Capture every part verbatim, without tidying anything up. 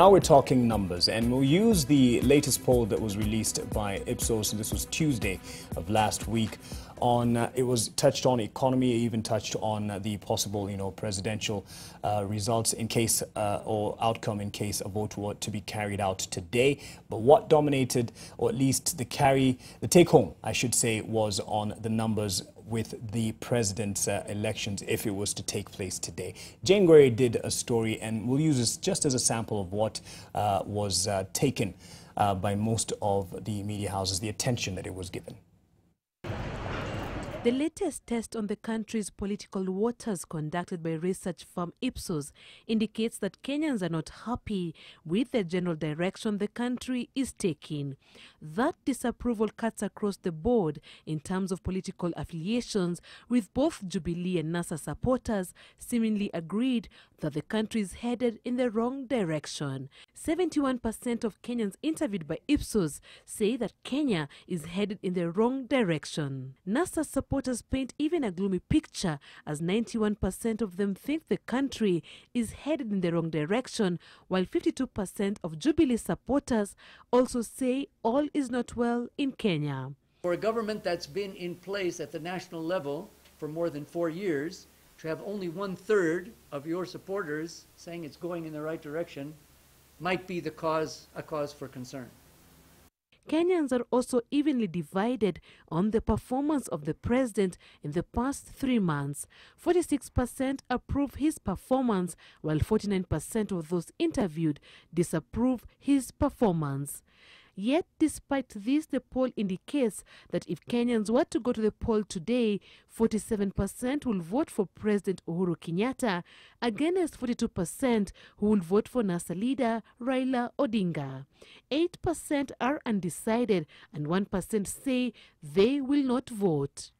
Now we're talking numbers, and we'll use the latest poll that was released by Ipsos, and this was Tuesday of last week. On uh, it was touched on economy, even touched on uh, the possible, you know, presidential uh, results in case uh, or outcome in case a vote were to be carried out today. But what dominated, or at least the carry, the take-home, I should say, was on the numbers with the president's uh, elections if it was to take place today. Jane Guery did a story, and we'll use this just as a sample of what uh, was uh, taken uh, by most of the media houses, the attention that it was given. The latest test on the country's political waters conducted by research firm Ipsos indicates that Kenyans are not happy with the general direction the country is taking. That disapproval cuts across the board in terms of political affiliations, with both Jubilee and NASA supporters seemingly agreed that the country is headed in the wrong direction. seventy-one percent of Kenyans interviewed by Ipsos say that Kenya is headed in the wrong direction. NASA support Supporters paint even a gloomy picture, as ninety-one percent of them think the country is headed in the wrong direction, while fifty-two percent of Jubilee supporters also say all is not well in Kenya. For a government that's been in place at the national level for more than four years, to have only one-third of your supporters saying it's going in the right direction might be the cause, a cause for concern. Kenyans are also evenly divided on the performance of the president in the past three months. forty-six percent approve his performance, while forty-nine percent of those interviewed disapprove his performance. Yet, despite this, the poll indicates that if Kenyans were to go to the poll today, forty-seven percent will vote for President Uhuru Kenyatta, against forty-two percent who will vote for NASA leader Raila Odinga. eight percent are undecided, and one percent say they will not vote.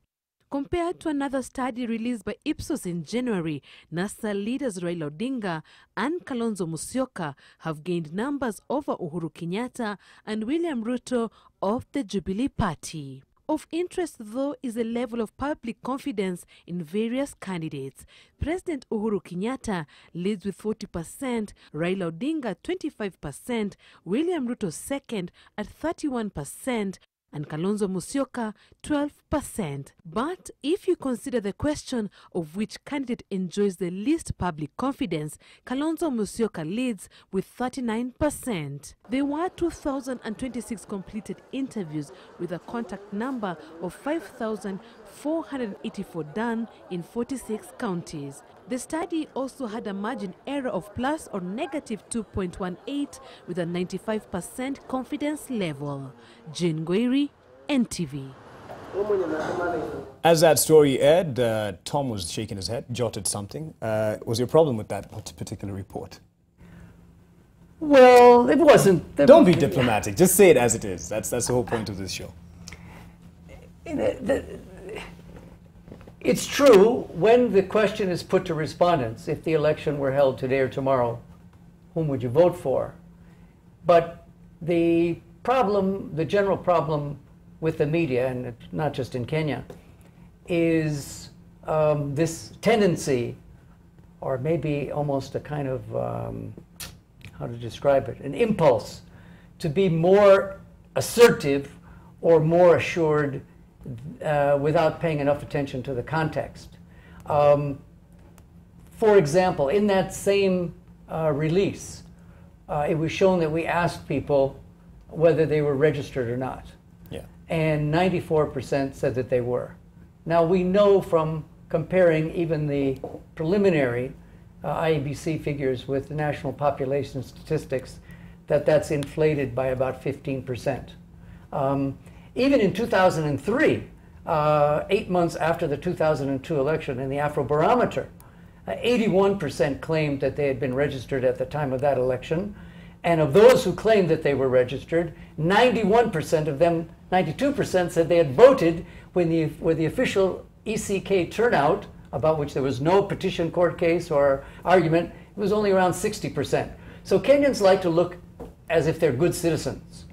Compared to another study released by Ipsos in January, NASA leaders Raila Odinga and Kalonzo Musyoka have gained numbers over Uhuru Kenyatta and William Ruto of the Jubilee Party. Of interest, though, is the level of public confidence in various candidates. President Uhuru Kenyatta leads with forty percent, Raila Odinga twenty-five percent, William Ruto second at thirty-one percent, and Kalonzo Musyoka twelve percent. But if you consider the question of which candidate enjoys the least public confidence, Kalonzo Musyoka leads with thirty-nine percent. There were two thousand twenty-six completed interviews with a contact number of five thousand four hundred eighty-four done in forty-six counties. The study also had a margin error of plus or negative two point one eight with a ninety-five percent confidence level. Jane Guery, N T V. As that story aired, uh, Tom was shaking his head, jotted something. Uh, was your problem with that particular report? Well, it wasn't. Don't be diplomatic. Just say it as it is. That's, that's the whole point of this show. In the, the, It's true, when the question is put to respondents, if the election were held today or tomorrow, whom would you vote for? But the problem, the general problem with the media, and not just in Kenya, is um, this tendency, or maybe almost a kind of, um, how to describe it, an impulse to be more assertive or more assured Uh, without paying enough attention to the context. Um, for example, in that same uh, release, uh, it was shown that we asked people whether they were registered or not. Yeah. And ninety-four percent said that they were. Now, we know from comparing even the preliminary uh, I E B C figures with the national population statistics that that's inflated by about fifteen percent. Um, Even in two thousand three, uh, eight months after the two thousand two election, in the Afrobarometer, eighty-one percent claimed that they had been registered at the time of that election. And of those who claimed that they were registered, ninety-one percent of them, ninety-two percent said they had voted when the, with the official E C K turnout, about which there was no petition, court case, or argument, it was only around sixty percent. So Kenyans like to look as if they're good citizens.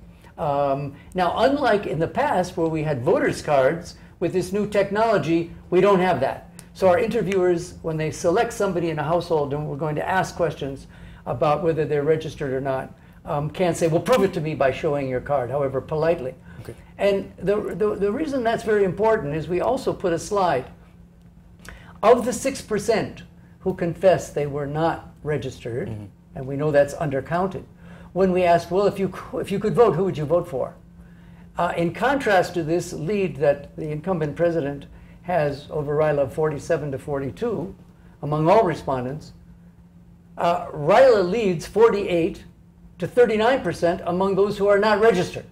Um, now, unlike in the past where we had voters' cards, with this new technology, we don't have that. So our interviewers, when they select somebody in a household and we're going to ask questions, about whether they're registered or not, um, can't say, well, prove it to me by showing your card, however politely. Okay. And the, the, the reason that's very important is we also put a slide of the six percent who confessed they were not registered, mm-hmm. and we know that's undercounted. When we asked, well, if you, if you could vote, who would you vote for? Uh, in contrast to this lead that the incumbent president has over Raila, forty-seven to forty-two, among all respondents, uh, Raila leads forty-eight to thirty-nine percent among those who are not registered.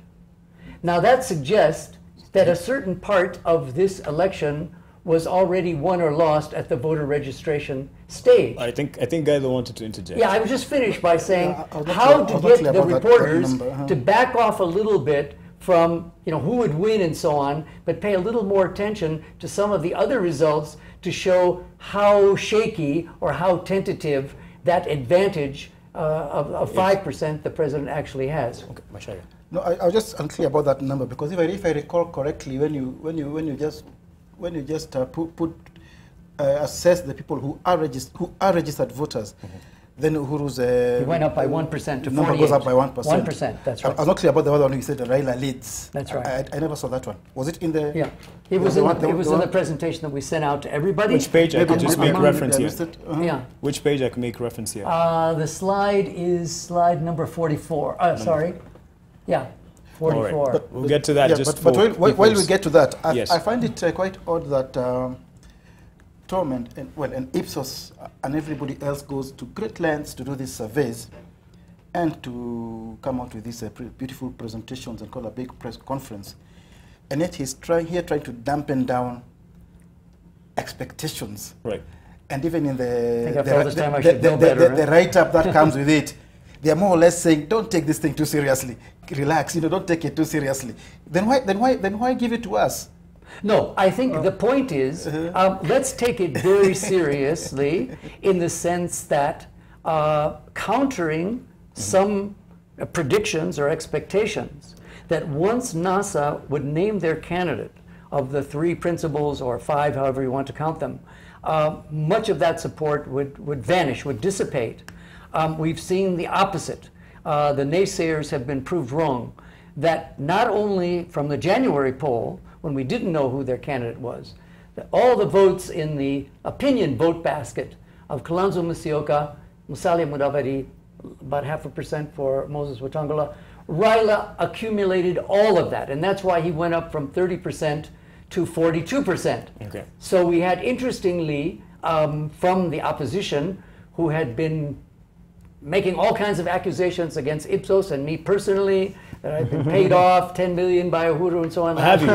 Now that suggests that a certain part of this election was already won or lost at the voter registration stage. I think I think Gaitho wanted to interject. Yeah, I was just finished by saying yeah, how to get the reporters number, huh? to back off a little bit from, you know, who would win and so on, but pay a little more attention to some of the other results to show how shaky or how tentative that advantage uh, of, of five percent the president actually has. Okay, Macharia. No, I, I was just unclear about that number, because if I, if I recall correctly, when you when you when you just when you just uh, put, put uh, assess the people who are registered who are registered voters. Mm-hmm. Then Uhuru's uh, he went up by one percent to forty-eight. Number goes up by one percent. One percent. That's right. I, I'm not clear about the other one. You said that Raila leads. That's right. I, I, I never saw that one. Was it in the? Yeah, it was. The in one, the, the, it was the in the presentation that we sent out to everybody. Which page I could just make reference here? Uh-huh. Yeah. Which page I can make reference here? Uh, the slide is slide number forty-four. Uh, number sorry, four. Yeah, forty-four. All right. But, we'll get to that. Yeah, just but, but while, while we get to that, I, yes. I find it uh, quite odd that. Um, Tom and, and, well, and Ipsos and everybody else goes to great lengths to do these surveys and to come out with these uh, beautiful presentations and call a big press conference. And yet he's trying here trying to dampen down expectations. Right. And even in the, the, the, the, the, better, the, the, the write-up that comes with it, they are more or less saying, don't take this thing too seriously. Relax, you know, don't take it too seriously. Then why, then why, then why give it to us? No, I think uh, the point is, um, let's take it very seriously in the sense that uh, countering some uh, predictions or expectations that once NASA would name their candidate of the three principals or five, however you want to count them, uh, much of that support would, would vanish, would dissipate. Um, we've seen the opposite. Uh, the naysayers have been proved wrong, that not only from the January poll, when we didn't know who their candidate was, that all the votes in the opinion vote basket of Kalonzo Musyoka, Musalia Mudavadi, about half a percent for Moses Watangala, Raila accumulated all of that, and that's why he went up from thirty percent to forty-two percent. Okay. So we had, interestingly, um, from the opposition, who had been making all kinds of accusations against Ipsos and me personally, that I've been paid off ten million by Uhuru and so on. Have you?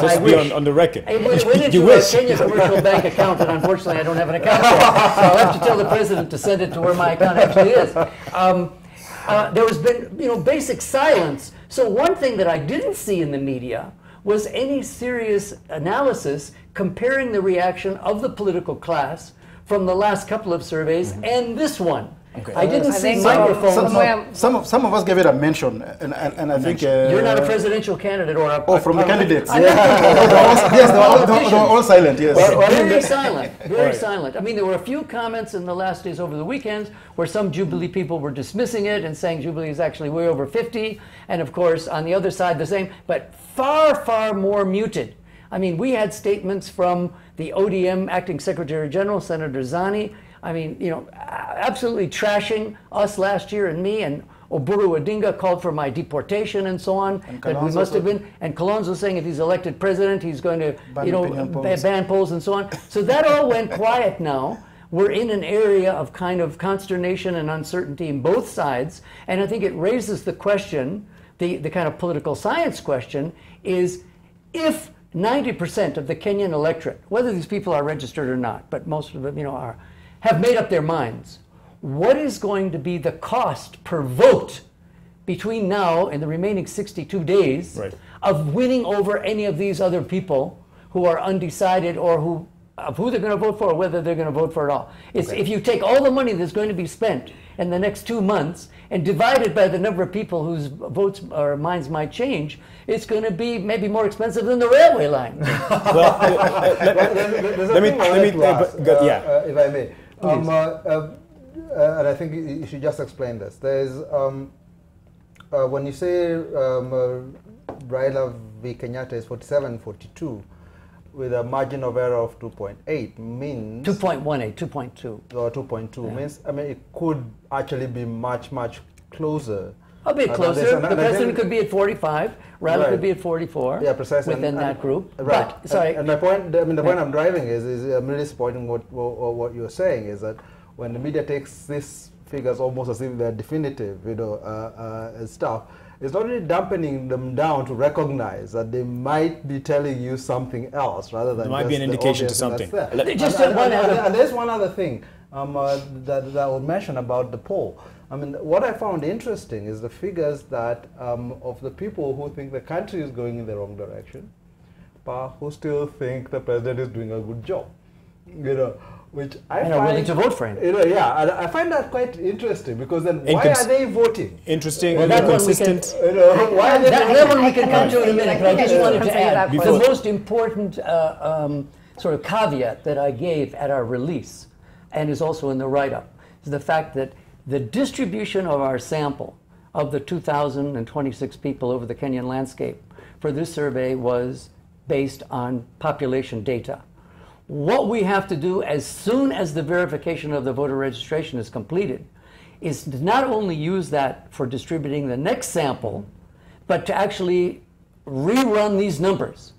Just be on, on the record. It went, went into a Kenya commercial bank account, and unfortunately I don't have an account for it. So I'll have to tell the president to send it to where my account actually is. Um, uh, there has been, you know, basic silence. So one thing that I didn't see in the media was any serious analysis comparing the reaction of the political class from the last couple of surveys mm-hmm. and this one. Okay. I didn't I see microphones. Some, some, some, of, some of us gave it a mention, and, and, and I think... Uh, You're not a presidential candidate or a... Oh, from the candidates. Yeah. Yes, they were, all, they, were, they were all silent, yes. Well, very silent, very right. silent. I mean, there were a few comments in the last days over the weekends where some Jubilee people were dismissing it and saying Jubilee is actually way over fifty, and of course, on the other side, the same, but far, far more muted. I mean, we had statements from the O D M Acting Secretary General, Senator Zani, I mean, you know, absolutely trashing us last year and me, and Uhuru Odinga called for my deportation and so on. And that we must have been, and Kalonzo saying if he's elected president, he's going to, ban you know, polls. ban polls and so on. So that all went quiet now. We're in an area of kind of consternation and uncertainty in both sides. And I think it raises the question, the, the kind of political science question is, if ninety percent of the Kenyan electorate, whether these people are registered or not, but most of them, you know, are, have made up their minds, what is going to be the cost per vote between now and the remaining sixty-two days right. of winning over any of these other people who are undecided or who of who they're going to vote for or whether they're going to vote for at all? It's, okay. If you take all the money that's going to be spent in the next two months and divide it by the number of people whose votes or minds might change, it's going to be maybe more expensive than the railway line. Well, let me, let me, uh, yeah. uh, if I may. Um, uh, uh, uh, and I think you should just explain this. There's um, uh, when you say um, uh, Raila v. Kenyatta is forty-seven forty-two with a margin of error of two point eight means two point one eight, two point two or two point two, yeah, means I mean it could actually be much much closer. A bit closer. And the and president could be at forty-five. Raila right. could be at forty-four. Yeah, precisely. Within and, and, that group. Right. But, sorry. And, and my point, I mean, the point I'm driving is, is I'm really supporting what, what what you're saying is that when the media takes these figures almost as if they're definitive, you know, uh, uh, stuff, it's not really dampening them down to recognize that they might be telling you something else rather than there might just be an indication to something. There. And, just and, one and, other. And there's one other thing um, uh, that that I will mention about the poll. I mean, what I found interesting is the figures that um, of the people who think the country is going in the wrong direction, but who still think the president is doing a good job, you know, which I and find... are willing to vote for him. You know, yeah, I, I find that quite interesting, because then Incons why are they voting? Interesting, well, that inconsistent. One we can, you know, why are they that, that one we can come to in a minute, but I just wanted to add, the most important uh, um, sort of caveat that I gave at our release, and is also in the write-up, is the fact that the distribution of our sample of the two thousand twenty-six people over the Kenyan landscape for this survey was based on population data. What we have to do as soon as the verification of the voter registration is completed is to not only use that for distributing the next sample, but to actually rerun these numbers,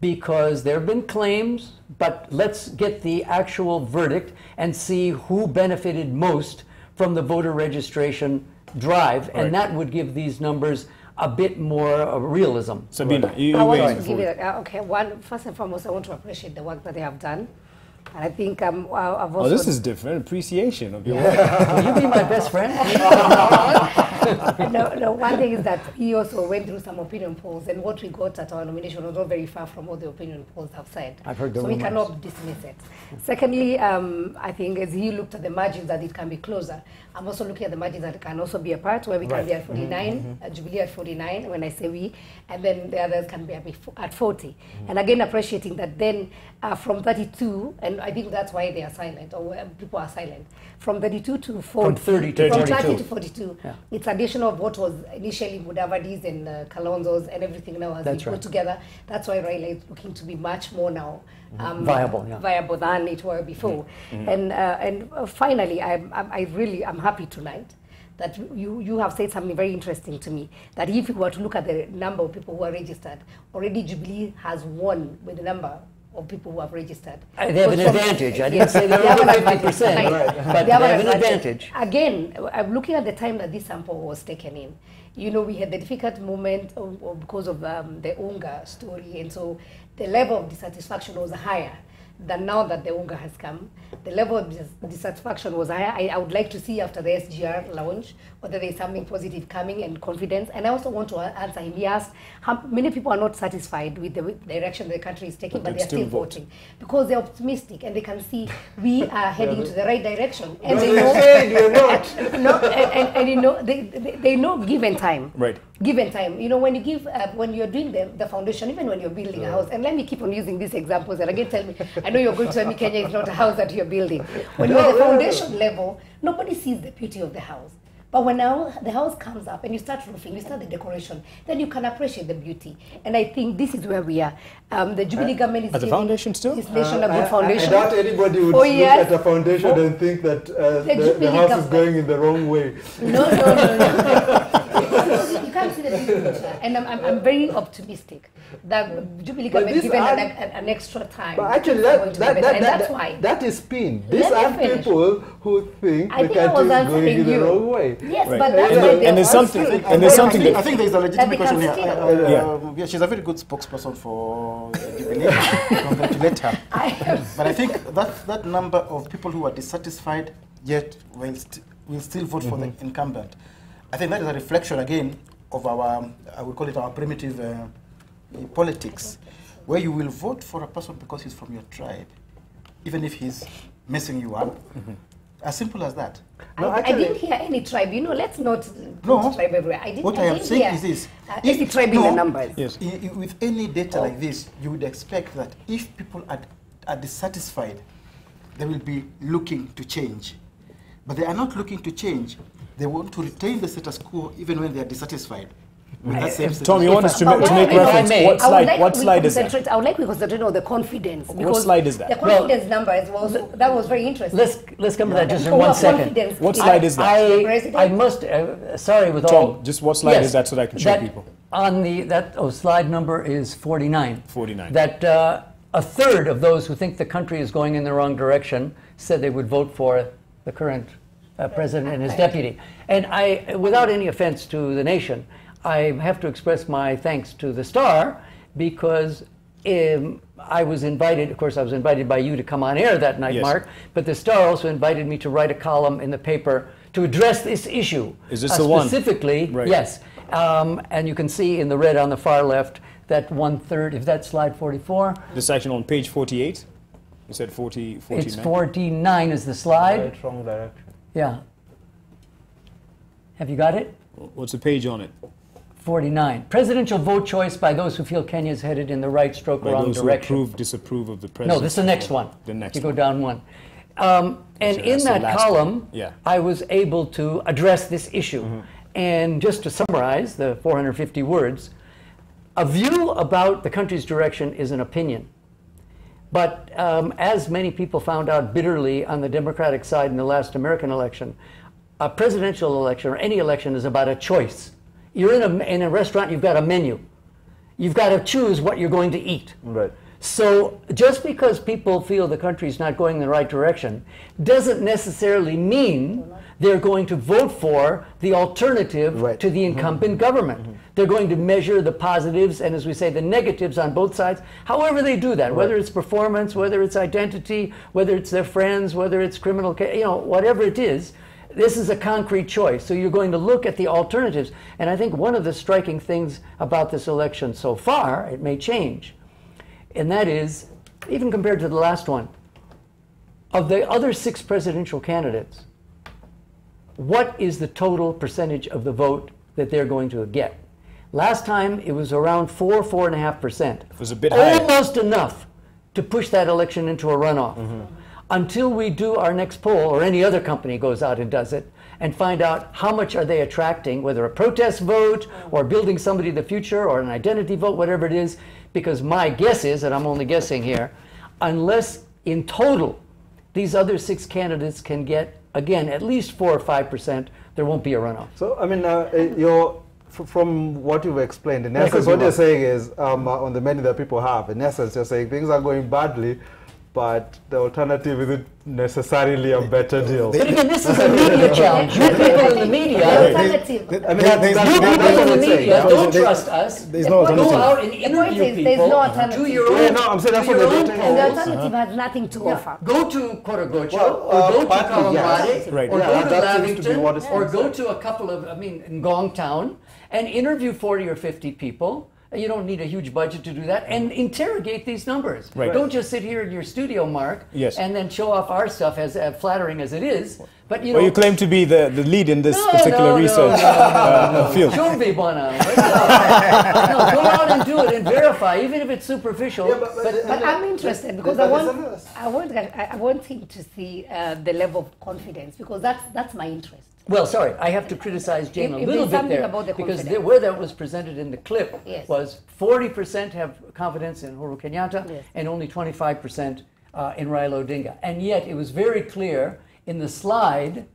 because there have been claims, but let's get the actual verdict and see who benefited most from the voter registration drive, right, and that would give these numbers a bit more uh, realism. Sabina, you, you I want to give it, uh, okay, one, first and foremost, I want to appreciate the work that they have done. And I think um, I've also... Oh, this is different, appreciation of your work. Will you be my best friend? no, no, one thing is that he also went through some opinion polls, and what we got at our nomination was not very far from what the opinion polls have said. I've heard the rumors. So we cannot dismiss it. Secondly, um, I think as he looked at the margins that it can be closer, I'm also looking at the margins that can also be apart, where we right. can be at forty-nine, mm-hmm. uh, Jubilee at forty-nine, when I say we, and then the others can be at forty. Mm-hmm. And again, appreciating that then uh, from thirty-two, and I think that's why they are silent, or people are silent, from thirty-two to forty. From thirty to, from thirty, thirty to forty-two. Yeah. It's addition of what was initially Mudavadi's and uh, Kalonzo's and everything now as that's we right. put together. That's why Raila is looking to be much more now um, viable, yeah. viable than it were before. Mm-hmm. And uh, and uh, finally, I I really am happy tonight that you, you have said something very interesting to me, that if you were to look at the number of people who are registered, already Jubilee has won with the number of people who have registered. I, they have an advantage. I didn't say they're over fifty percent, right. but they have an advantage. Again, I'm looking at the time that this sample was taken in. You know, we had the difficult moment of, of, because of um, the UNGA story, and so the level of dissatisfaction was higher than now that the UNGA has come. The level of dis dissatisfaction was higher. I, I would like to see after the S G R launch whether there is something positive coming and confidence. And I also want to answer him. He asked how many people are not satisfied with the, with the direction the country is taking, but, but they are still vote. voting because they're optimistic and they can see we are heading to the right direction. And they know, you're not. no, and, and, and you know, they, they, they know given time. Right. Given time, you know, when you give, uh, when you're doing the, the foundation, even when you're building yeah. a house, and let me keep on using these examples, and again tell me, I know you're going to tell me Kenya is not a house that you're building. When no, you're at the foundation no. level, nobody sees the beauty of the house. But when now the house comes up and you start roofing, you start the decoration, then you can appreciate the beauty. And I think this is where we are. Um, the Jubilee uh, government is giving the foundation still? This nation uh, a good I, foundation. I doubt anybody would oh, look yes. at the foundation oh. and think that uh, the, the, the house government. is going in the wrong way. No, no, no, no. You can't see the future. And I'm, I'm, I'm very optimistic that Jubilee government is given an, an, an extra time. But actually, that, that, that, that, and that's that, why. That is spin. These are people who think I the think country is going in the wrong way. Yes, right. but that's and, and, and there's something. And, and there's something. I think there's a legitimate question here. Uh, uh, yeah. Uh, yeah, she's a very good spokesperson for Jubilee. Congratulate her. I but I think that that number of people who are dissatisfied yet will st will still vote mm-hmm. for the incumbent. I think that is a reflection again of our um, I would call it our primitive uh, politics, where you will vote for a person because he's from your tribe, even if he's messing you up. Mm-hmm. As simple as that. No, I, actually, I didn't hear any tribe. You know, let's not no, tribe everywhere. I didn't, what I, I am saying hear, is this. Uh, if any tribe no, in the numbers. Yes. I, with any data oh. like this, you would expect that if people are, are dissatisfied, they will be looking to change. But they are not looking to change. They want to retain the status quo even when they are dissatisfied. Right. Tom, you want us to, ma to make reference? May, what slide, like what slide is that? I would like we concentrate on the confidence. What slide is that? The confidence well, number as well. That was very interesting. Let's let's come to that just in one second. What slide I, is that? I, I must. Uh, sorry, with Tom, all. Tom, just what slide yes, is that so that I can show that, people? On the that oh, slide number is forty-nine. Forty-nine. That uh, a third of those who think the country is going in the wrong direction said they would vote for the current uh, president and his deputy. And I, without any offense to the nation, I have to express my thanks to the Star, because um, I was invited, of course I was invited by you to come on air that night, yes. Mark, but the Star also invited me to write a column in the paper to address this issue. Is this uh, the one? Specifically, right. Yes. Um, and you can see in the red on the far left that one-third, if that's slide forty-four. The section on page forty-eight, you said forty, forty-nine. It's forty-nine is the slide. Right, wrong direction. Yeah. Have you got it? What's the page on it? forty-nine. Presidential vote choice by those who feel Kenya is headed in the right stroke or wrong direction. By those who approve, disapprove of the president. No, this is the next one. The next one. You go down one. Um, and so in that column, yeah. I was able to address this issue. Mm-hmm. And just to summarize the four hundred fifty words, a view about the country's direction is an opinion. But um, as many people found out bitterly on the Democratic side in the last American election, a presidential election or any election is about a choice. You're in a, in a restaurant, you've got a menu. You've got to choose what you're going to eat. Right. So just because people feel the country's not going in the right direction doesn't necessarily mean they're going to vote for the alternative right. to the incumbent mm-hmm. government. Mm-hmm. They're going to measure the positives and, as we say, the negatives on both sides, however they do that, right. whether it's performance, whether it's identity, whether it's their friends, whether it's criminal case, you know, whatever it is. This is a concrete choice, so you're going to look at the alternatives. And I think one of the striking things about this election so far, it may change, and that is, even compared to the last one, of the other six presidential candidates, what is the total percentage of the vote that they're going to get? Last time, it was around four, four and a half percent. It was a bit high. Almost enough to push that election into a runoff. Mm-hmm. Until we do our next poll, or any other company goes out and does it, and find out how much are they attracting, whether a protest vote, or building somebody in the future, or an identity vote, whatever it is, because my guess is, and I'm only guessing here, unless in total these other six candidates can get, again, at least four or five percent, there won't be a runoff. So, I mean, uh, you're, from what you've explained, in essence, what you're saying is, um, on the many that people have, in essence, you're saying things are going badly, but the alternative isn't necessarily a better deal. But again, this is a media challenge. You people in the media, alternative. I mean, there's, there's, you people there's, in the media don't trust us. There's no alternative. Go out and interview people. There's no alternative. Do your own. No, I'm saying that's what they're doing. And the alternative has nothing to yeah. offer. Go to Korogocho, well, uh, or go to Kalonzo, right. or yeah, go to Lavington, or go to a couple of, I mean, Ngong Town, and interview forty or fifty people. You don't need a huge budget to do that, and interrogate these numbers. Right. Don't just sit here in your studio, Mark, yes. and then show off our stuff, as uh, flattering as it is. But you know, well, you claim to be the, the lead in this no, particular no, research no, no, uh, no, no. field. Should be one of them. No, go out and do it and verify, even if it's superficial. Yeah, but, but, but, but I'm interested because I want, I want, I want him to see uh, the level of confidence, because that's that's my interest. Well, sorry, I have to criticize Jane if, a little bit there, the because the, where that was presented in the clip yes. was forty percent have confidence in Uhuru Kenyatta yes. and only twenty-five percent uh, in Raila Odinga. And yet it was very clear in the slide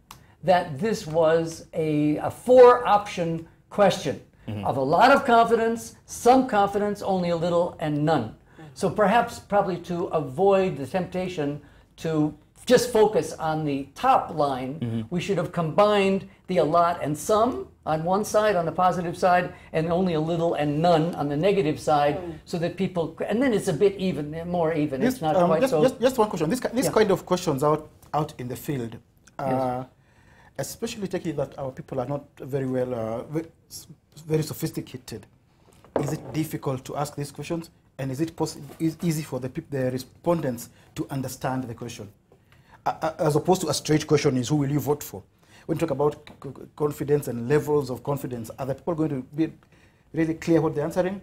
that this was a, a four-option question mm-hmm. of a lot of confidence, some confidence, only a little, and none. Mm-hmm. So perhaps probably to avoid the temptation to just focus on the top line, mm-hmm. we should have combined the a lot and some on one side, on the positive side, and only a little and none on the negative side, mm. so that people, and then it's a bit even, more even, this, it's not um, quite just, so. Just, just one question, this, this yeah. kind of questions out, out in the field, uh, yes. especially taking that our people are not very well, uh, very, very sophisticated, is it difficult to ask these questions? And is it possible, is easy for the, the respondents to understand the question? As opposed to a straight question is, who will you vote for? When you talk about confidence and levels of confidence, are the people going to be really clear what they're answering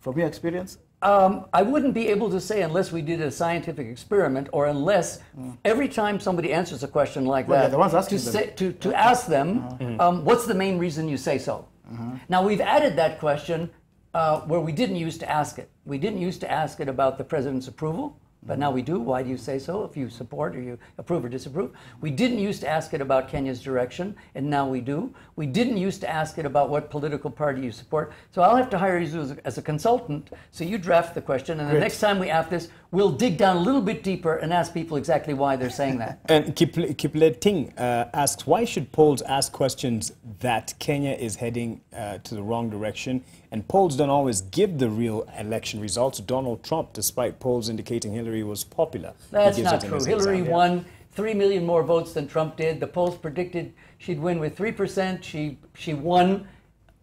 from your experience? Um, I wouldn't be able to say unless we did a scientific experiment, or unless mm. every time somebody answers a question like well, that, yeah, the ones asking to, them. Say, to, to ask them, uh-huh. um, what's the main reason you say so? Uh-huh. Now, we've added that question uh, where we didn't used to ask it. We didn't used to ask it about the president's approval, but now we do. Why do you say so? If you support or you approve or disapprove. We didn't used to ask it about Kenya's direction, and now we do. We didn't used to ask it about what political party you support. So I'll have to hire you as a, as a consultant, so you draft the question, and the Great. next time we ask this, we'll dig down a little bit deeper and ask people exactly why they're saying that. And Kiple, Kiple Ting uh, asks, why should polls ask questions that Kenya is heading uh, to the wrong direction? And polls don't always give the real election results. Donald Trump, despite polls indicating Hillary was popular. That's not true. Hillary exam. won three million more votes than Trump did. The polls predicted she'd win with three percent. She, she won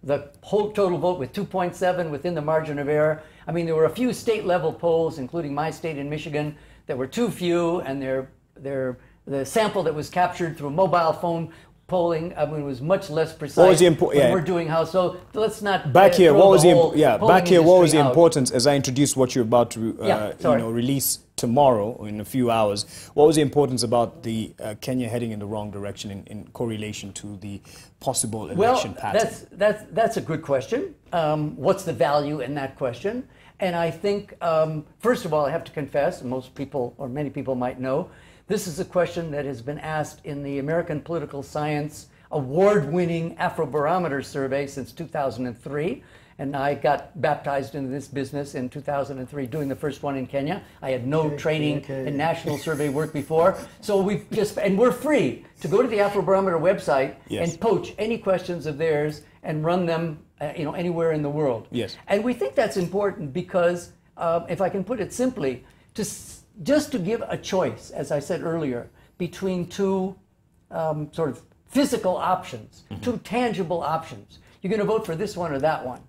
the whole total vote with two point seven within the margin of error. I mean, there were a few state-level polls, including my state in Michigan, that were too few, and they're, they're, the sample that was captured through mobile phone polling, I mean, was much less precise. What was the import? Yeah. We're doing how so. Let's not back uh, here. What was the, the yeah? Back here. What was the out. importance? As I introduced what you're about to uh, yeah, you know release tomorrow or in a few hours. What was the importance about the uh, Kenya heading in the wrong direction in, in correlation to the possible election well, pattern? that's that's that's a good question. Um, what's the value in that question? And I think um, first of all, I have to confess, most people or many people might know, this is a question that has been asked in the American Political Science award-winning Afrobarometer survey since two thousand three. And I got baptized into this business in two thousand three, doing the first one in Kenya. I had no training okay. in national survey work before. So we just, and we're free to go to the Afrobarometer website yes. and poach any questions of theirs and run them uh, you know, anywhere in the world. Yes. And we think that's important because, uh, if I can put it simply, to s just to give a choice, as I said earlier, between two um, sort of physical options, mm-hmm. two tangible options. You're going to vote for this one or that one.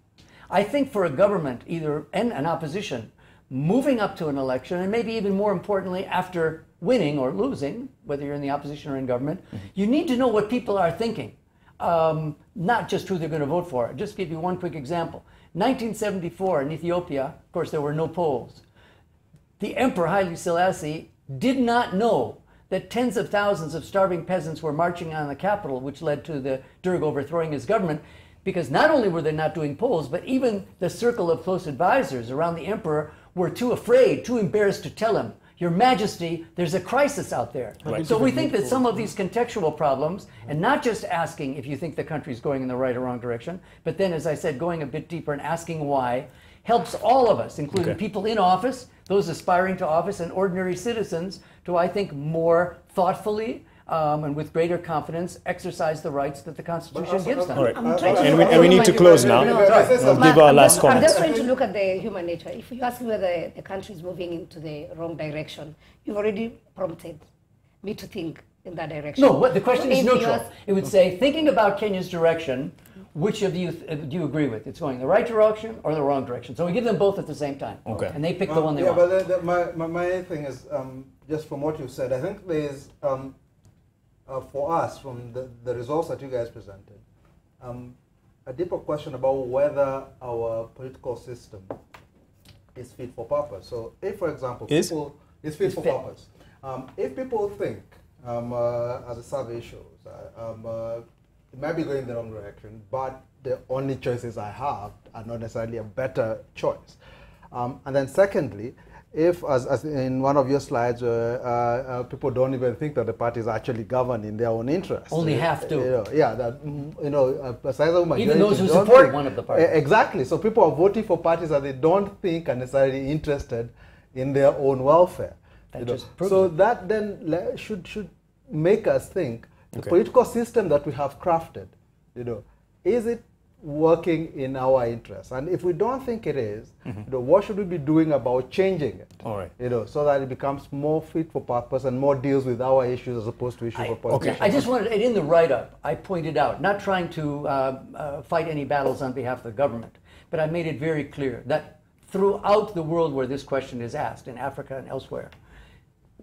I think for a government, either and an opposition, moving up to an election, and maybe even more importantly, after winning or losing, whether you're in the opposition or in government, mm-hmm. you need to know what people are thinking, um, not just who they're going to vote for. I'll just give you one quick example. nineteen seventy-four in Ethiopia, of course, there were no polls. The Emperor Haile Selassie did not know that tens of thousands of starving peasants were marching on the capital, which led to the Derg overthrowing his government, because not only were they not doing polls, but even the circle of close advisors around the emperor were too afraid, too embarrassed to tell him, Your Majesty, there's a crisis out there. Right. So we think that some of these contextual problems, and not just asking if you think the country's going in the right or wrong direction, but then, as I said, going a bit deeper and asking why, helps all of us, including okay. people in office, those aspiring to office, and ordinary citizens to, I think, more thoughtfully um, and with greater confidence exercise the rights that the Constitution also, gives them. Right. And, we, and we need to close now. No, we'll give our last comment. I'm just trying to look at the human nature. If you ask me whether the country is moving into the wrong direction, you've already prompted me to think in that direction. No, what, the question is neutral. It would say, thinking about Kenya's direction, which of you th do you agree with? It's going the right direction or the wrong direction? So we give them both at the same time, okay. and they pick um, the one they yeah, want. Yeah, but the, the, my, my, my thing is, um, just from what you said, I think there is, um, uh, for us, from the, the results that you guys presented, um, a deeper question about whether our political system is fit for purpose. So if, for example, is, people, is fit is for fit. purpose. Um, if people think, um, uh, as a survey shows, uh, um, uh, it might be going in the wrong direction, but the only choices I have are not necessarily a better choice. Um, and then secondly, if, as, as in one of your slides, uh, uh, uh, people don't even think that the parties actually govern in their own interests. Only uh, have to. You know, yeah, that, you know, a sizable majority. Even those who support think, one of the parties. Exactly. So people are voting for parties that they don't think are necessarily interested in their own welfare. That just so that then should, should make us think, the okay. political system that we have crafted, you know, is it working in our interests? And if we don't think it is, mm-hmm. you know, what should we be doing about changing it? All right. You know, so that it becomes more fit for purpose and more deals with our issues as opposed to issues I, for politicians. Okay. I just wanted, and in the write-up, I pointed out, not trying to uh, uh, fight any battles on behalf of the government, but I made it very clear that throughout the world where this question is asked, in Africa and elsewhere,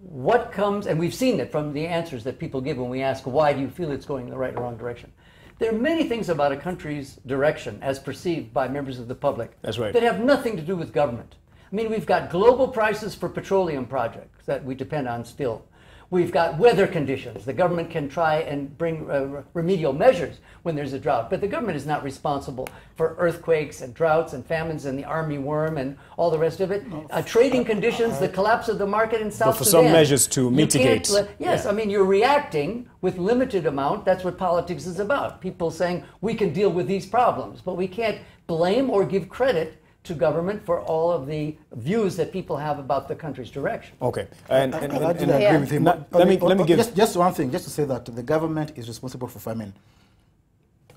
what comes, and we've seen it from the answers that people give when we ask, why do you feel it's going in the right or wrong direction? There are many things about a country's direction as perceived by members of the public That's right. that have nothing to do with government. I mean, we've got global prices for petroleum projects that we depend on still. We've got weather conditions. The government can try and bring uh, remedial measures when there's a drought, but the government is not responsible for earthquakes and droughts and famines and the army worm and all the rest of it. Uh, trading conditions, the collapse of the market in South Sudan. But for some measures to mitigate. Yes, I mean, you're reacting with limited amount. That's what politics is about. People saying, we can deal with these problems, but we can't blame or give credit to government for all of the views that people have about the country's direction. Okay, and, and, and, and, and I agree yeah. with him. No, let me, let me give just, just one thing, just to say that the government is responsible for famine.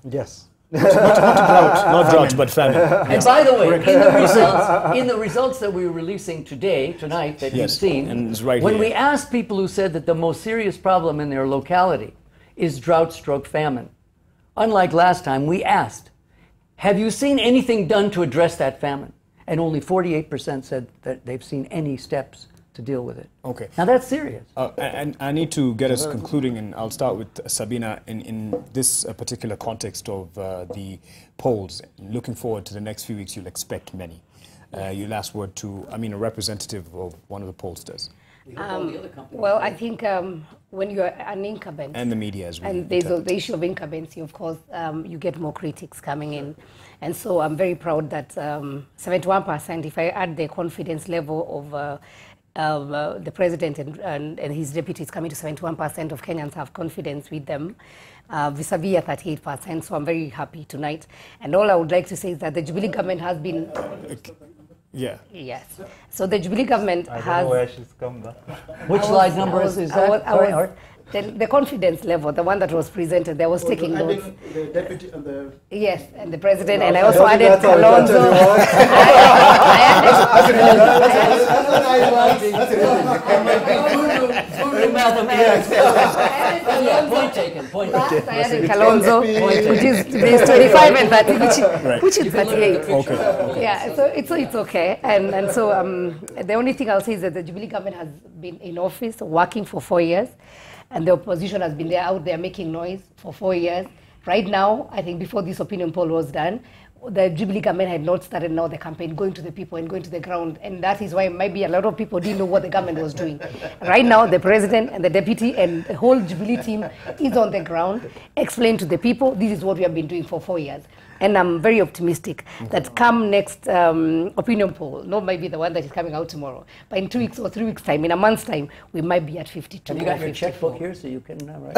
Yes. Not, not, not drought, not drought, but famine. And yes. by the way, in the results, in the results that we were releasing today, tonight, that yes. you've seen, and it's right when here. we asked people who said that the most serious problem in their locality is drought-stroke famine. Unlike last time, we asked, have you seen anything done to address that famine? And only forty-eight percent said that they've seen any steps to deal with it. Okay. Now that's serious. Uh, and I need to get us concluding, and I'll start with Sabina in, in this particular context of uh, the polls. Looking forward to the next few weeks, you'll expect many. Uh, your last word to, I mean, a representative of one of the pollsters. Um, well, I think um, when you're an incumbent... And the media as well. And there's a, the issue of incumbency, of course, um, you get more critics coming in. And so I'm very proud that um, seventy-one percent, if I add the confidence level of uh, um, uh, the president and, and, and his deputies coming to seventy-one percent of Kenyans have confidence with them, uh, vis-a-vis at thirty-eight percent. So I'm very happy tonight. And all I would like to say is that the Jubilee government has been... Yeah. Yes. So the Jubilee government I has... I don't know where she's come back. Which was, slide number was, is that? Was, Sorry, was, the, the confidence level, the one that was presented, there was oh, taking notes. The deputy and the... Yes, and the president, and I also I added Kalonzo. Point taken, point taken. I added Kalonzo, which is twenty-five and thirty, which is thirty-eight. Okay. Yeah, so it's okay. And so the only thing I'll say is that the Jubilee government has been in office, working for four years. And the opposition has been there out there making noise for four years. Right now, I think before this opinion poll was done, the Jubilee government had not started now the campaign, going to the people and going to the ground. And that is why maybe a lot of people didn't know what the government was doing. Right now, the president and the deputy and the whole Jubilee team is on the ground, explain to the people, this is what we have been doing for four years. And I'm very optimistic that come next um, opinion poll, not maybe the one that is coming out tomorrow, but in two weeks or three weeks' time, in a month's time, we might be at fifty-two. Have you got your checkbook here so you can uh, write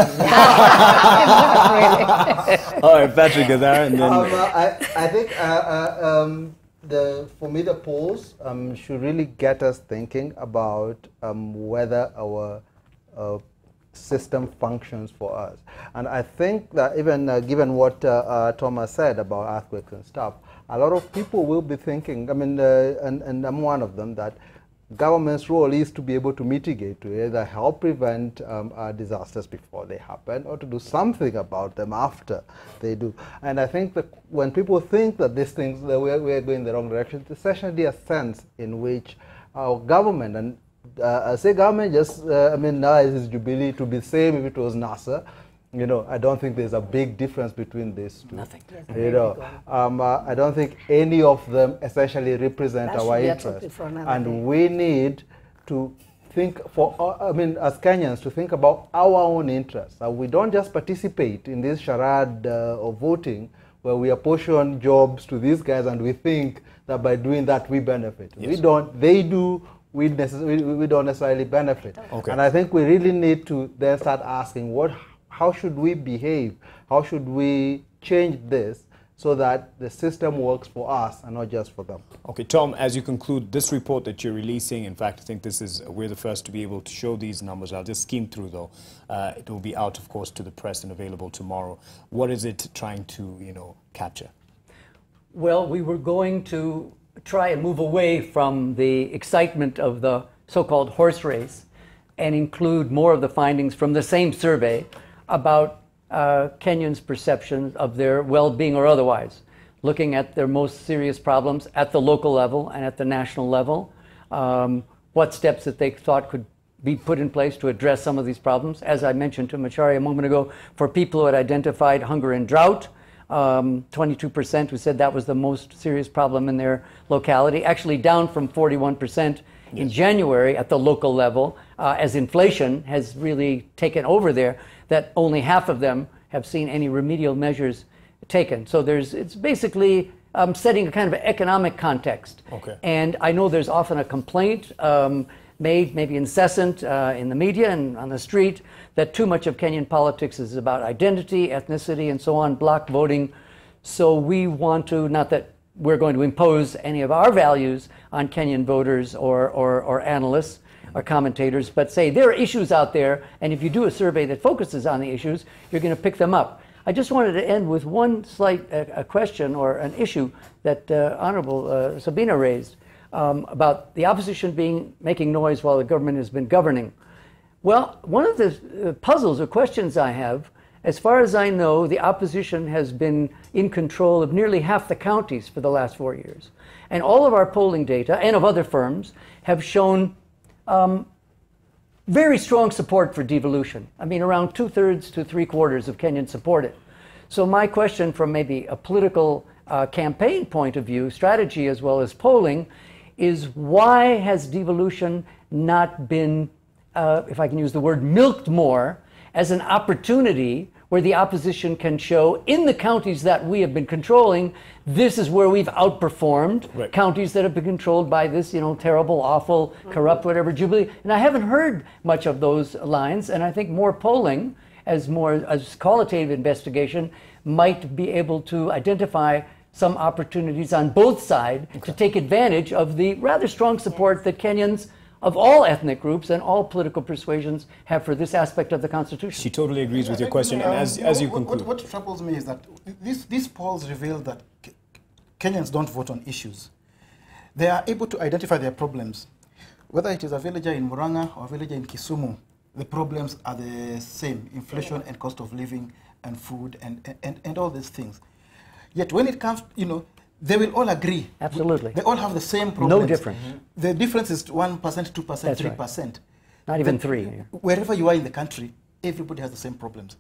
it? All right, Patrick is there. And then um, uh, I, I think uh, uh, um, the, for me, the polls um, should really get us thinking about um, whether our uh, system functions for us. And I think that even uh, given what uh, uh, Thomas said about earthquakes and stuff, a lot of people will be thinking, I mean, uh, and, and I'm one of them, that government's role is to be able to mitigate, to either help prevent um, uh, disasters before they happen or to do something about them after they do. And I think that when people think that these things, that we're, we're going the wrong direction, there's actually a sense in which our government and Uh, I say government just, uh, I mean, now is Jubilee to be same if it was NASA. You know, I don't think there's a big difference between these two. Nothing. Yes, you know, um, uh, I don't think any of them essentially represent that our interests. And day. we need to think for, uh, I mean, as Kenyans, to think about our own interests. Uh, we don't just participate in this charade uh, of voting where we apportion jobs to these guys and we think that by doing that we benefit. Yes. We don't, they do. We, we don't necessarily benefit. Okay. And I think we really need to then start asking, what, how should we behave? How should we change this so that the system works for us and not just for them? Okay, Tom, as you conclude this report that you're releasing, in fact, I think this is, we're the first to be able to show these numbers. I'll just skim through, though. Uh, it will be out, of course, to the press and available tomorrow. What is it trying to, you know, capture? Well, we were going to try and move away from the excitement of the so-called horse race and include more of the findings from the same survey about uh, Kenyans' perceptions of their well-being or otherwise, looking at their most serious problems at the local level and at the national level, um, what steps that they thought could be put in place to address some of these problems. As I mentioned to Macharia a moment ago, for people who had identified hunger and drought, um, twenty-two percent who said that was the most serious problem in their locality, actually down from forty-one percent in January at the local level, uh, as inflation has really taken over there, that only half of them have seen any remedial measures taken. So there's, it's basically um, setting a kind of economic context. Okay. And I know there's often a complaint um, made, maybe incessant, uh, in the media and on the street, that too much of Kenyan politics is about identity, ethnicity, and so on, block voting. So we want to, not that we're going to impose any of our values on Kenyan voters or, or, or analysts or commentators, but say there are issues out there, and if you do a survey that focuses on the issues, you're going to pick them up. I just wanted to end with one slight uh, a question or an issue that uh, Honorable uh, Sabina raised, um, about the opposition being making noise while the government has been governing. Well, one of the uh, puzzles or questions I have, as far as I know, the opposition has been in control of nearly half the counties for the last four years. And all of our polling data, and of other firms, have shown um, very strong support for devolution. I mean, around two-thirds to three-quarters of Kenyans support it. So my question, from maybe a political uh, campaign point of view, strategy as well as polling, is why has devolution not been, uh, if I can use the word, milked more as an opportunity where the opposition can show, in the counties that we have been controlling, this is where we've outperformed right. counties that have been controlled by this, you know, terrible, awful, corrupt, whatever, Jubilee. And I haven't heard much of those lines, and I think more polling, as more as qualitative investigation, might be able to identify some opportunities on both sides okay. to take advantage of the rather strong support yes. that Kenyans of all ethnic groups and all political persuasions have for this aspect of the Constitution. She totally agrees with your question, and as, as you conclude. What, what troubles me is that this, these polls reveal that Kenyans don't vote on issues. They are able to identify their problems. Whether it is a villager in Muranga or a villager in Kisumu, the problems are the same, inflation and cost of living and food and, and, and all these things. Yet when it comes, you know, they will all agree. Absolutely. They all have the same problems. No difference. Mm-hmm. The difference is one percent, two percent, that's three percent. Right. Not even the, three. Wherever you are in the country, everybody has the same problems.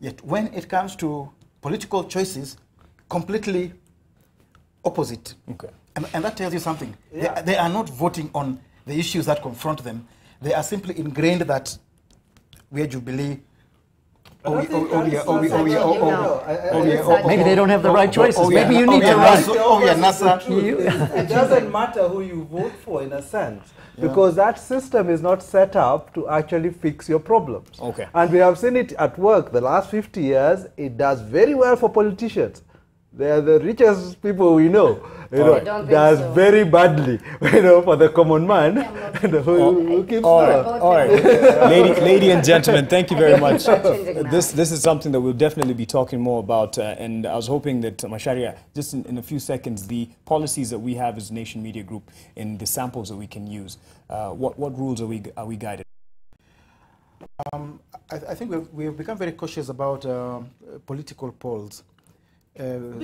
Yet when it comes to political choices, completely opposite. Okay. And, and that tells you something. Yeah. They, they are not voting on the issues that confront them. They are simply ingrained that we are Jubilee. Maybe they don't have the right choices. Maybe you need to run. Oh yeah, NASA. It doesn't matter who you vote for, in a sense, because that system is not set up to actually fix your problems. Okay. And we have seen it at work the last fifty years. It does very well for politicians. They are the richest people we know. You know, does so. very badly, you know, for the common man who keeps. All right, all right, lady, lady and gentlemen, thank you very much. This, this is something that we'll definitely be talking more about, uh, and I was hoping that uh, Macharia, just in, in a few seconds, the policies that we have as Nation Media Group and the samples that we can use, uh, what what rules are we are we guided? Um, I, I think we've we've become very cautious about uh, political polls. Uh, um,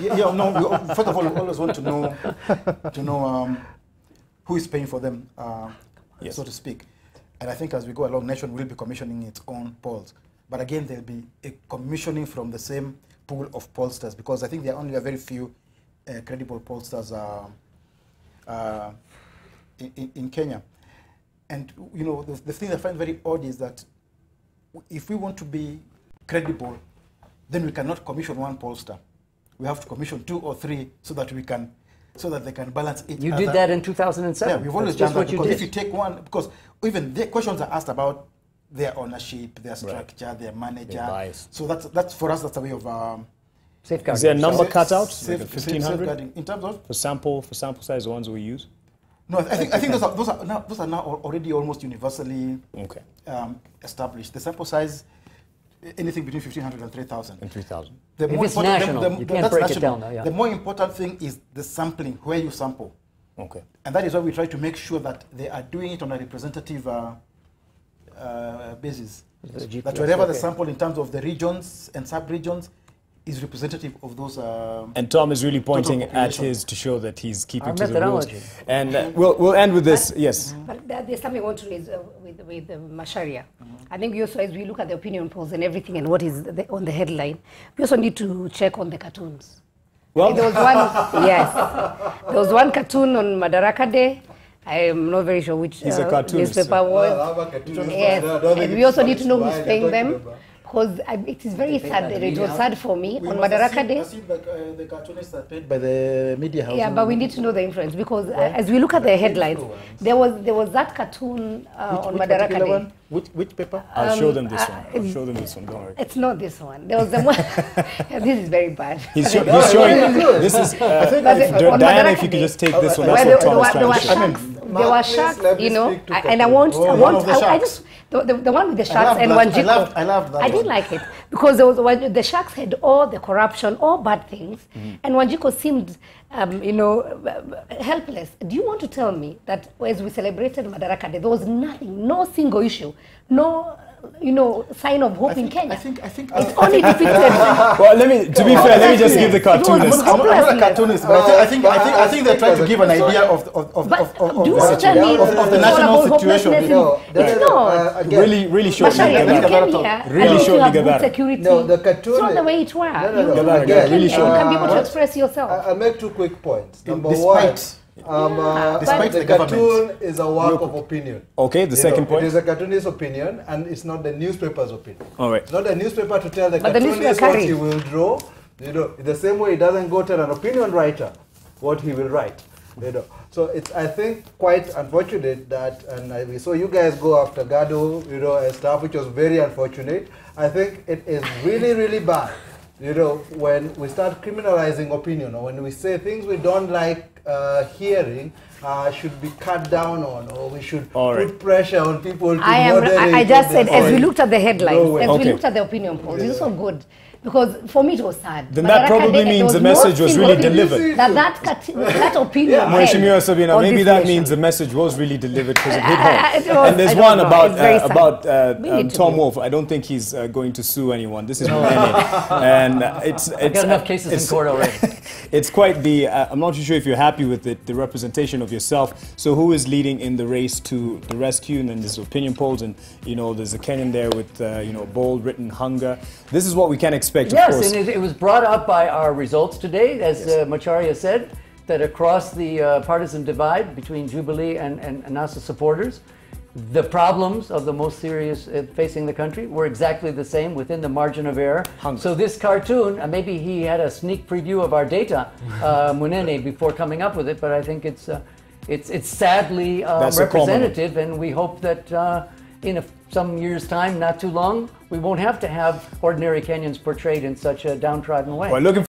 yeah, yeah, no, we, first of all, we always want to know to know um, who is paying for them, uh, yes. so to speak. And I think as we go along, Nation will be commissioning its own polls. But again, there'll be a commissioning from the same pool of pollsters, because I think there are only a very few uh, credible pollsters uh, uh, in, in Kenya. And you know, the, the thing I find very odd is that if we want to be credible, then we cannot commission one pollster. We have to commission two or three so that we can, so that they can balance each other. You did that in two thousand seven. Yeah, we've always done that, because if you take one, because even the questions are asked about their ownership, their structure, right. their manager. Their bias. So that's that's for us. That's a way of um, safeguarding. Is there a number cutout? Like fifteen hundred in terms of for sample for sample size the ones we use. No, I think I think those are those are now, those are now already almost universally okay. um, established. The sample size. Anything between fifteen hundred and three thousand. And three thousand. If it's national, the, the, you can't break national. it down now, yeah. The more important thing is the sampling, where you sample. Okay. And that is why we try to make sure that they are doing it on a representative uh, uh, basis. That wherever okay. the sample in terms of the regions and sub-regions is representative of those. Uh, and Tom is really pointing at his to show that he's keeping uh, to the rules. And uh, we'll, we'll end with this, but, yes. But there's something I want to raise uh, with, with uh, Macharia. Mm-hmm. I think we also, as we look at the opinion polls and everything and what is the, on the headline, we also need to check on the cartoons. Well, there was one, yes. There was one cartoon on Madaraka Day. I'm not very sure which uh, a newspaper so. was. Well, yes. And we also need to know who's paying them. Remember. Because uh, it is very sad. It was sad for me on Madaraka Day. Like, uh, the cartoonists are paid by the media house. Yeah, but we need to know the influence because uh, well, as we look at the headlines, there was there was that cartoon uh, which, on which Madaraka Day. One? Which which paper? Um, I'll show them this uh, one. I'll show them this one. Don't worry. It's not this one. There was the one. This is very bad. He's, show, he's showing. This is. Uh, I think uh, Diana, if you could just take this one. That's what Tom was trying to show. There were sharks, you know, I, and I want, oh, I want, I, I just, the, the, the one with the sharks and Wanjiku. I loved, I loved that. I didn't like it because there was, the sharks had all the corruption, all bad things, mm-hmm. and Wanjiku seemed, um, you know, helpless. Do you want to tell me that as we celebrated Madaraka Day, there was nothing, no single issue, no. You know, sign of hope think, in Kenya. I think, I think, it's I only defeated. Well, let me, to be fair, let me just give the cartoonist. I'm not a cartoonist, but I think, I think, I think they're trying to give an idea of of of of the national situation. It's not really, really short. Really short. Security. No, the cartoon. It's not the way it works. You can be able to express yourself. I'll make two quick points. Number one. Um, yeah. uh, Despite the, the cartoon is a work of opinion. Okay, the you second know, point. It is a cartoonist's opinion, and it's not the newspaper's opinion. All right. It's not the newspaper to tell the but cartoonist the what he will draw. You know, the same way he doesn't go tell an opinion writer what he will write. You know, so it's I think quite unfortunate that, and I, we saw you guys go after Gado, you know, and stuff, which was very unfortunate. I think it is really, really bad. You know, when we start criminalizing opinion, or when we say things we don't like uh, hearing, uh, should be cut down on, or we should All right. put pressure on people to I am. I, I just said, as we looked at the headlines, no as okay. we looked at the opinion polls, yeah. It's so good. Because for me it was sad. Then but that probably means the message was really delivered. That that, that opinion. Mheshimiwa Sabina, maybe that means the message was really delivered because it hit home. And there's one about uh, about uh, um, Tom Wolf. I don't think he's uh, going to sue anyone. This is millennial, and uh, it's it's I've got enough cases in court already. It's quite the. Uh, I'm not too sure if you're happy with it, the representation of yourself. So who is leading in the race to the rescue? And then there's opinion polls, and you know there's a Kenyan there with uh, you know bold written hunger. This is what we can expect. Expect, yes, and it, it was brought up by our results today, as yes. uh, Macharia said, that across the uh, partisan divide between Jubilee and, and, and NASA supporters, the problems of the most serious uh, facing the country were exactly the same within the margin of error. Hunger. So this cartoon, uh, maybe he had a sneak preview of our data, uh, Munene, before coming up with it, but I think it's uh, it's, it's sadly uh, representative, and we hope that uh, in a some years' time, not too long, we won't have to have ordinary Kenyans portrayed in such a downtrodden way. Well, looking